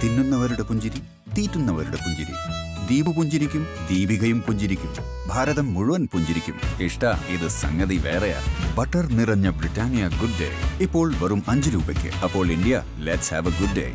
തിന്നുന്നവരുടെ പുഞ്ചിരി, തീറ്റുന്നവരുടെ പുഞ്ചിരി. ദ്വീപ് പുഞ്ചിരിക്കും, ദീപികയും പുഞ്ചിരിക്കും, ഭാരതം മുഴുവൻ പുഞ്ചിരിക്കും. ഇഷ്ട, ഇത് സംഗതി വേറെയാ. ബട്ടർ നിറഞ്ഞ ബ്രിട്ടാനിയ ഗുഡ് ഡേ ഇപ്പോൾ വെറും 5 രൂപയ്ക്ക്. അപ്പോൾ India, let's have a good day.